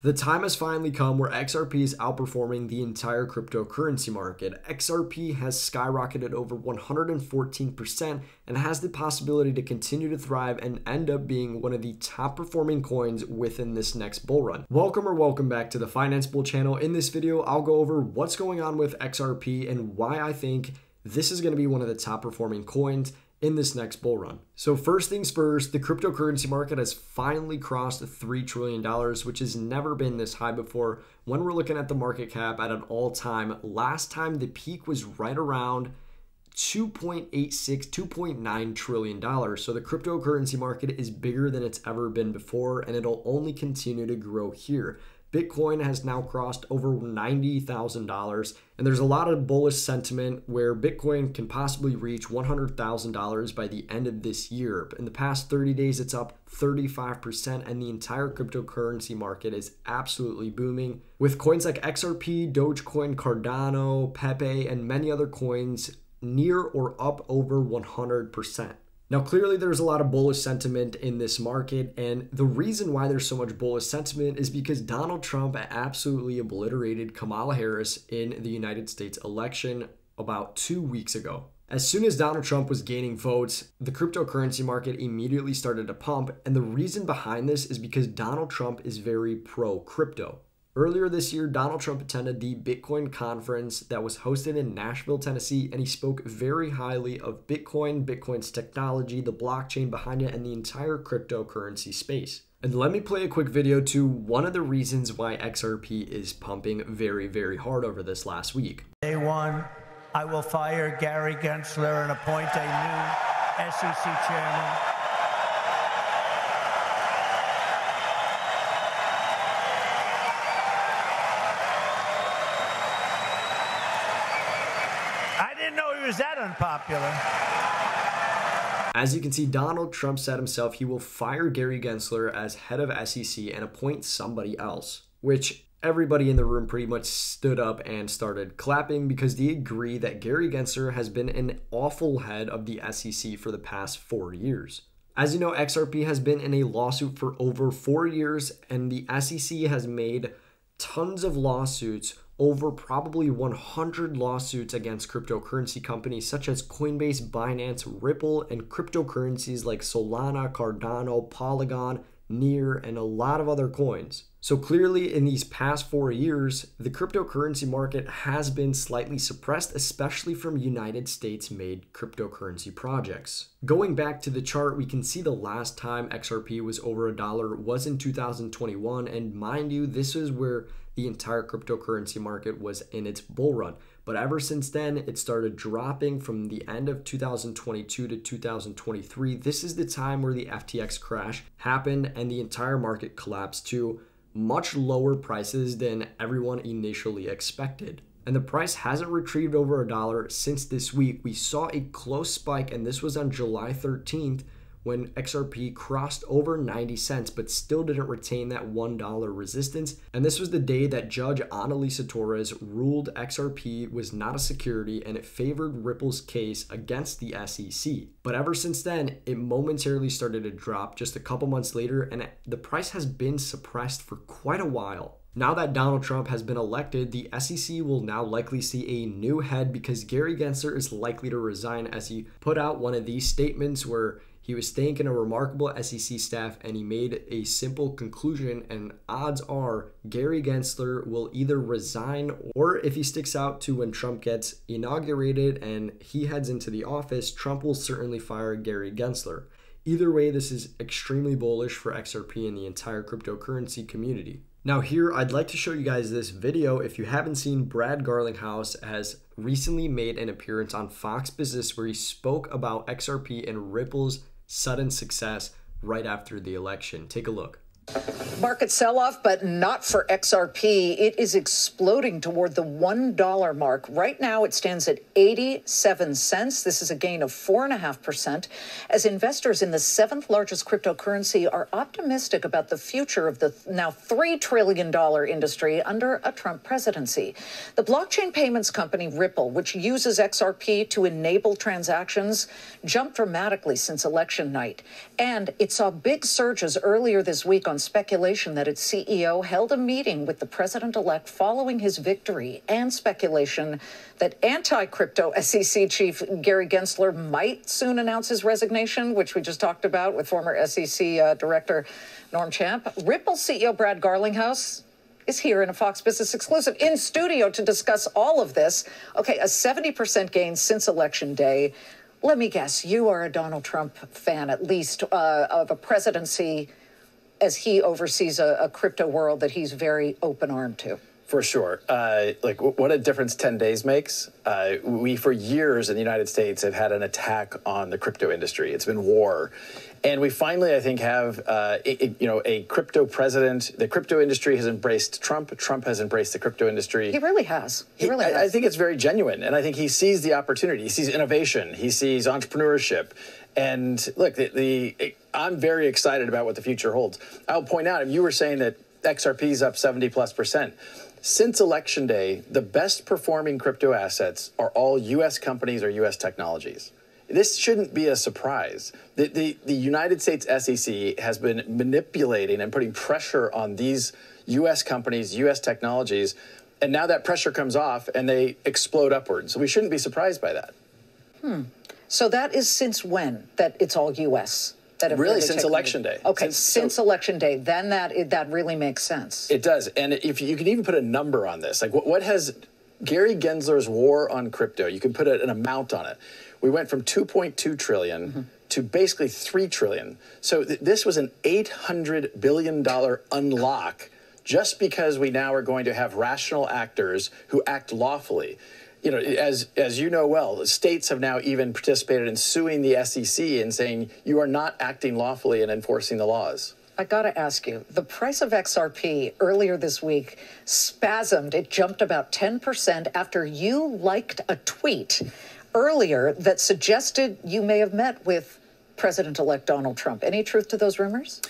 The time has finally come where XRP is outperforming the entire cryptocurrency market. XRP has skyrocketed over 114% and has the possibility to continue to thrive and end up being one of the top performing coins within this next bull run. Welcome back to the Finance Bull channel. In this video, I'll go over what's going on with XRP and why I think this is going to be one of the top performing coins in this next bull run. So first things first, the cryptocurrency market has finally crossed $3 trillion, which has never been this high before when we're looking at the market cap at an all-time. Last time, the peak was right around $2.9 trillion. So the cryptocurrency market is bigger than it's ever been before, and it'll only continue to grow here. Bitcoin has now crossed over $90,000, and there's a lot of bullish sentiment where Bitcoin can possibly reach $100,000 by the end of this year. But in the past 30 days, it's up 35%, and the entire cryptocurrency market is absolutely booming, with coins like XRP, Dogecoin, Cardano, Pepe, and many other coins near or up over 100%. Now, clearly there's a lot of bullish sentiment in this market, and the reason why there's so much bullish sentiment is because Donald Trump absolutely obliterated Kamala Harris in the United States election about 2 weeks ago. As soon as Donald Trump was gaining votes, the cryptocurrency market immediately started to pump, and the reason behind this is because Donald Trump is very pro-crypto. Earlier this year, Donald Trump attended the Bitcoin conference that was hosted in Nashville, Tennessee, and he spoke very highly of Bitcoin, Bitcoin's technology, the blockchain behind it, and the entire cryptocurrency space. And let me play a quick video to one of the reasons why XRP is pumping very, very hard over this last week. Day one, I will fire Gary Gensler and appoint a new SEC chairman. Is that unpopular? As you can see, Donald Trump said himself he will fire Gary Gensler as head of SEC and appoint somebody else, which everybody in the room pretty much stood up and started clapping because they agree that Gary Gensler has been an awful head of the SEC for the past 4 years. As you know, XRP has been in a lawsuit for over 4 years, and the SEC has made tons of lawsuits, over probably 100 lawsuits against cryptocurrency companies such as Coinbase, Binance, Ripple, and cryptocurrencies like Solana, Cardano, Polygon, Near, and a lot of other coins. So clearly in these past 4 years, the cryptocurrency market has been slightly suppressed, especially from United States made cryptocurrency projects. Going back to the chart, we can see the last time XRP was over $1 was in 2021. And mind you, this is where the entire cryptocurrency market was in its bull run. But ever since then, it started dropping from the end of 2022 to 2023. This is the time where the FTX crash happened and the entire market collapsed too. Much lower prices than everyone initially expected. And the price hasn't retrieved over $1 since this week. We saw a close spike, and this was on July 13th when XRP crossed over 90 cents, but still didn't retain that $1 resistance. And this was the day that Judge Annalisa Torres ruled XRP was not a security, and it favored Ripple's case against the SEC. But ever since then, it momentarily started to drop just a couple months later, and the price has been suppressed for quite a while. Now that Donald Trump has been elected, the SEC will now likely see a new head because Gary Gensler is likely to resign, as he put out one of these statements where he was thanking a remarkable SEC staff, and he made a simple conclusion, and odds are Gary Gensler will either resign, or if he sticks out to when Trump gets inaugurated and he heads into the office, Trump will certainly fire Gary Gensler. Either way, this is extremely bullish for XRP and the entire cryptocurrency community. Now here, I'd like to show you guys this video. If you haven't seen, Brad Garlinghouse has recently made an appearance on Fox Business where he spoke about XRP and Ripple's sudden success right after the election. Take a look. Market sell-off, but not for XRP. It is exploding toward the $1 mark. Right now, it stands at 87 cents. This is a gain of 4.5%, as investors in the seventh largest cryptocurrency are optimistic about the future of the now $3 trillion industry under a Trump presidency. The blockchain payments company Ripple, which uses XRP to enable transactions, jumped dramatically since election night. And it saw big surges earlier this week on on speculation that its CEO held a meeting with the president-elect following his victory and speculation that anti-crypto SEC chief Gary Gensler might soon announce his resignation, which we just talked about with former SEC director Norm Champ. Ripple CEO Brad Garlinghouse is here in a Fox Business exclusive in studio to discuss all of this. Okay, a 70% gain since Election Day. Let me guess, you are a Donald Trump fan, at least, of a presidency as he oversees a crypto world that he's very open-armed to. For sure. Like, what a difference 10 days makes. We, for years in the United States, have had an attack on the crypto industry. It's been war. And we finally, I think, have a crypto president. The crypto industry has embraced Trump. Trump has embraced the crypto industry. He really has. He really has. I think it's very genuine. And I think he sees the opportunity. He sees innovation. He sees entrepreneurship. And look, I'm very excited about what the future holds. I'll point out, if you were saying that XRP is up 70+%. Since Election Day, the best performing crypto assets are all U.S. companies or U.S. technologies. This shouldn't be a surprise. The United States SEC has been manipulating and putting pressure on these U.S. companies, U.S. technologies, and now that pressure comes off and they explode upwards. So we shouldn't be surprised by that. So that is since when that it's all U.S.? Really, since Election Day. Okay, since Election Day, then that really makes sense. It does, and if you can even put a number on this, like what has Gary Gensler's war on crypto? You can put an amount on it. We went from 2.2 trillion to basically 3 trillion. So this was an $800 billion unlock, just because we now are going to have rational actors who act lawfully. You know, as you know well, states have now even participated in suing the SEC and saying you are not acting lawfully and enforcing the laws. I got to ask you, the price of XRP earlier this week spasmed. It jumped about 10% after you liked a tweet earlier that suggested you may have met with President-elect Donald Trump. Any truth to those rumors?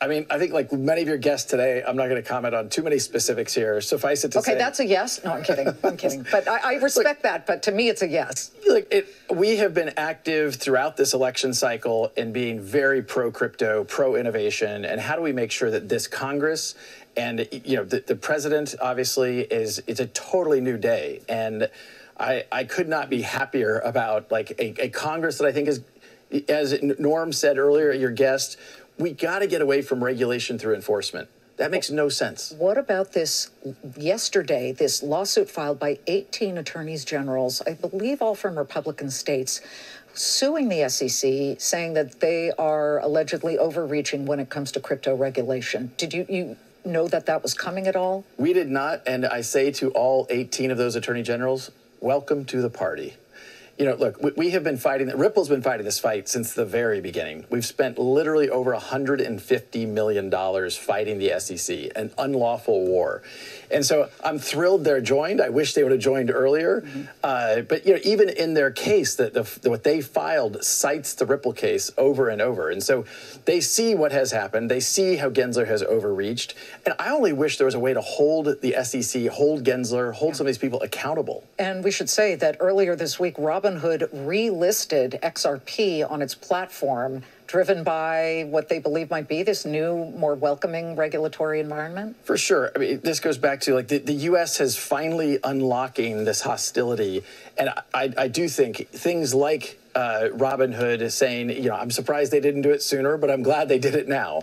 I mean, I think like many of your guests today, I'm not going to comment on too many specifics here. Suffice it to say. Okay, that's a yes. No, I'm kidding. I'm kidding. But I respect that. But to me, it's a yes. Look, we have been active throughout this election cycle in being very pro-crypto, pro-innovation. And how do we make sure that this Congress and, you know, the president, obviously, it's a totally new day. And I could not be happier about like a Congress that I think is, as Norm said earlier, your guest, we got to get away from regulation through enforcement. That makes no sense. What about this yesterday, this lawsuit filed by 18 attorneys generals, I believe all from Republican states, suing the SEC, saying that they are allegedly overreaching when it comes to crypto regulation. Did you know that that was coming at all? We did not. And I say to all 18 of those attorney generals, welcome to the party. You know, look, we have been fighting, Ripple's been fighting this fight since the very beginning. We've spent literally over $150 million fighting the SEC, an unlawful war. And so I'm thrilled they're joined. I wish they would have joined earlier. But, you know, even in their case, what they filed cites the Ripple case over and over. And so they see what has happened. They see how Gensler has overreached. And I only wish there was a way to hold the SEC, hold Gensler, hold some of these people accountable. And we should say that earlier this week, Robinhood relisted XRP on its platform, driven by what they believe might be this new, more welcoming regulatory environment? For sure. I mean, this goes back to like the U.S. has finally unlocking this hostility. And I do think things like Robinhood is saying, you know, I'm surprised they didn't do it sooner, but I'm glad they did it now.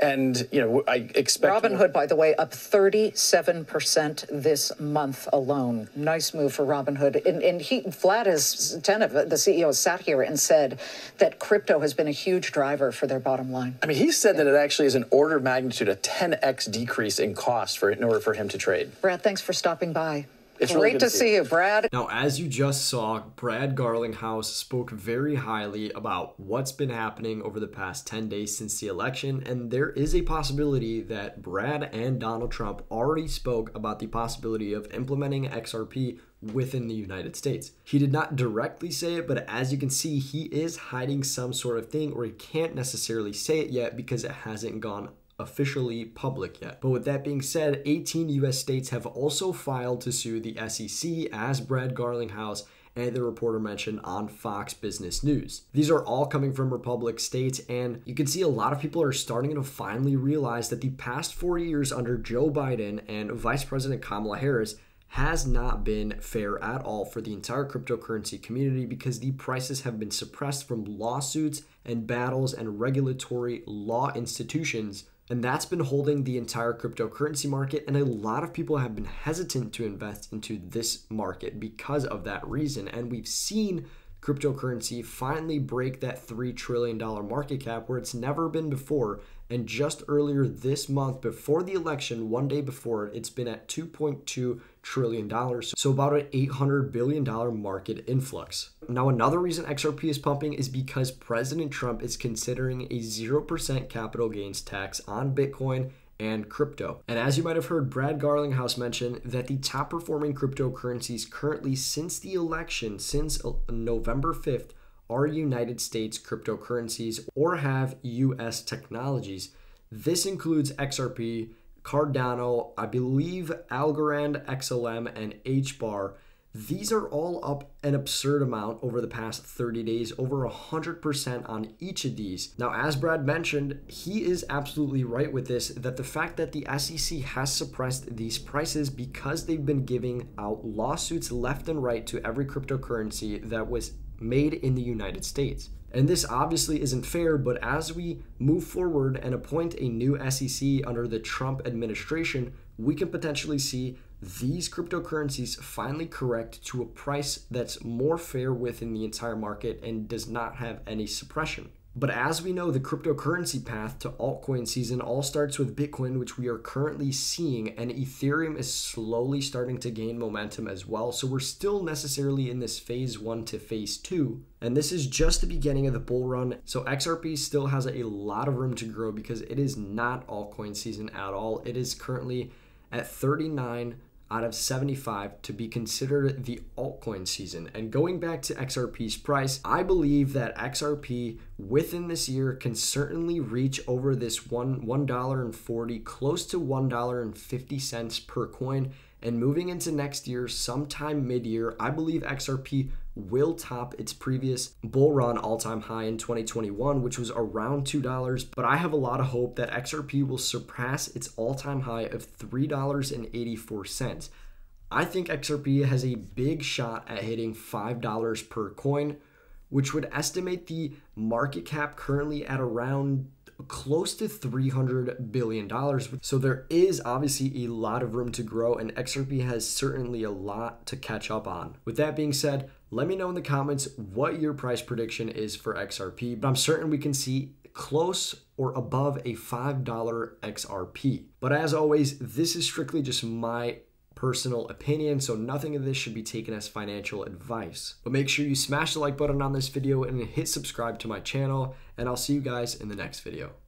And, you know, I expect Robinhood, by the way, up 37% this month alone. Nice move for Robinhood. And Vlad Tenev, the CEO, has sat here and said that crypto has been a huge driver for their bottom line. I mean, he said that it actually is an order of magnitude, a 10x decrease in cost in order for him to trade. Brad, thanks for stopping by. It's great really to see you, Brad. Now, as you just saw, Brad Garlinghouse spoke very highly about what's been happening over the past 10 days since the election, and there is a possibility that Brad and Donald Trump already spoke about the possibility of implementing XRP within the United States. He did not directly say it, but as you can see, he is hiding some sort of thing, or he can't necessarily say it yet because it hasn't gone officially public yet. But with that being said, 18 US states have also filed to sue the SEC, as Brad Garlinghouse and the reporter mentioned on Fox Business News. These are all coming from Republican states, and you can see a lot of people are starting to finally realize that the past 4 years under Joe Biden and Vice President Kamala Harris has not been fair at all for the entire cryptocurrency community, because the prices have been suppressed from lawsuits and battles and regulatory law institutions, and that's been holding the entire cryptocurrency market, and a lot of people have been hesitant to invest into this market because of that reason. And we've seen cryptocurrency finally break that $3 trillion market cap where it's never been before. And just earlier this month, before the election, one day before, it's been at $2.2 trillion. So about an $800 billion market influx. Now, another reason XRP is pumping is because President Trump is considering a 0% capital gains tax on Bitcoin and crypto. And as you might have heard Brad Garlinghouse mention, that the top performing cryptocurrencies currently since the election, since November 5th, are United States cryptocurrencies or have US technologies. This includes XRP, Cardano, I believe Algorand, XLM, and HBAR. These are all up an absurd amount over the past 30 days, over 100% on each of these. Now, as Brad mentioned, he is absolutely right with this, that the fact that the SEC has suppressed these prices because they've been giving out lawsuits left and right to every cryptocurrency that was made in the United States. And this obviously isn't fair, but as we move forward and appoint a new SEC under the Trump administration, we can potentially see these cryptocurrencies finally correct to a price that's more fair within the entire market and does not have any suppression. But as we know, the cryptocurrency path to altcoin season all starts with Bitcoin, which we are currently seeing, and Ethereum is slowly starting to gain momentum as well. So we're still necessarily in this phase one to phase two, and this is just the beginning of the bull run. So XRP still has a lot of room to grow because it is not altcoin season at all. It is currently at 39 out of 75 to be considered the altcoin season. And going back to XRP's price, I believe that XRP within this year can certainly reach over this $1.40, close to $1.50 per coin. And moving into next year, sometime mid-year, I believe XRP will top its previous bull run all-time high in 2021, which was around $2. But I have a lot of hope that XRP will surpass its all-time high of $3.84. I think XRP has a big shot at hitting $5 per coin, which would estimate the market cap currently at around close to $300 billion. So there is obviously a lot of room to grow, and XRP has certainly a lot to catch up on. With that being said, let me know in the comments what your price prediction is for XRP, but I'm certain we can see close or above a $5 XRP. But as always, this is strictly just my personal opinion, so nothing of this should be taken as financial advice. But make sure you smash the like button on this video and hit subscribe to my channel, and I'll see you guys in the next video.